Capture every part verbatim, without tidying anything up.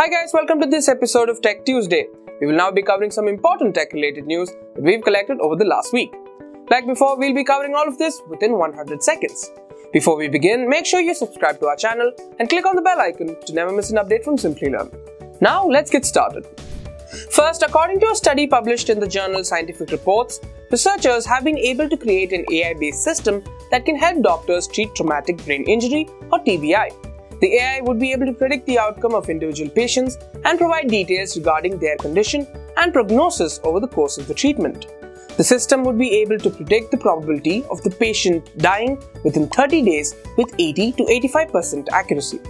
Hi guys, welcome to this episode of Tech Tuesday. We will now be covering some important tech related news that we've collected over the last week. Like before, we'll be covering all of this within one hundred seconds. Before we begin, make sure you subscribe to our channel and click on the bell icon to never miss an update from Simplilearn. Now let's get started. First, according to a study published in the journal Scientific Reports, researchers have been able to create an A I-based system that can help doctors treat traumatic brain injury or T B I. The A I would be able to predict the outcome of individual patients and provide details regarding their condition and prognosis over the course of the treatment. The system would be able to predict the probability of the patient dying within thirty days with eighty to eighty-five percent accuracy.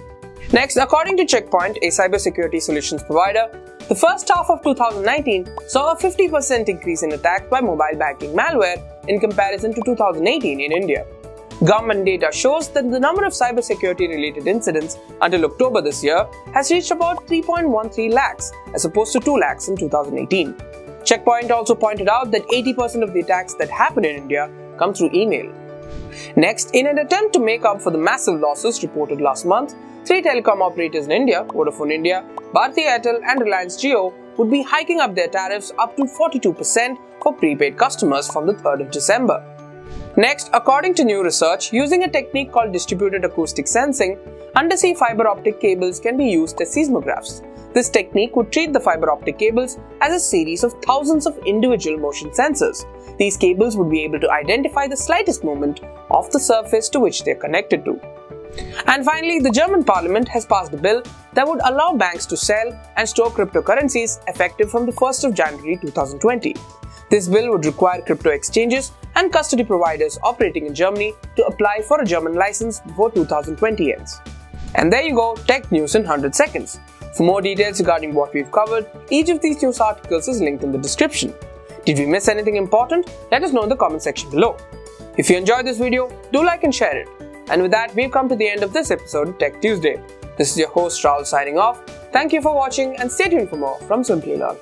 Next, according to Checkpoint, a cybersecurity solutions provider, the first half of two thousand nineteen saw a fifty percent increase in attacks by mobile banking malware in comparison to two thousand eighteen in India. Government data shows that the number of cybersecurity related incidents until October this year has reached about three point one three lakhs as opposed to two lakhs in two thousand eighteen. Checkpoint also pointed out that eighty percent of the attacks that happen in India come through email. Next, in an attempt to make up for the massive losses reported last month, three telecom operators in India, Vodafone India, Bharti Airtel and Reliance Jio, would be hiking up their tariffs up to forty-two percent for prepaid customers from the third of December. Next, according to new research, using a technique called distributed acoustic sensing, undersea fiber optic cables can be used as seismographs. This technique would treat the fiber optic cables as a series of thousands of individual motion sensors. These cables would be able to identify the slightest movement of the surface to which they are connected to. And finally, the German parliament has passed a bill that would allow banks to sell and store cryptocurrencies effective from the first of January two thousand twenty. This bill would require crypto exchanges and custody providers operating in Germany to apply for a German license before two thousand twenty ends. And there you go, tech news in one hundred seconds. For more details regarding what we've covered, each of these news articles is linked in the description. Did we miss anything important? Let us know in the comment section below. If you enjoyed this video, do like and share it. And with that, we've come to the end of this episode of Tech Tuesday. This is your host Rahul signing off. Thank you for watching and stay tuned for more from Simply Learn.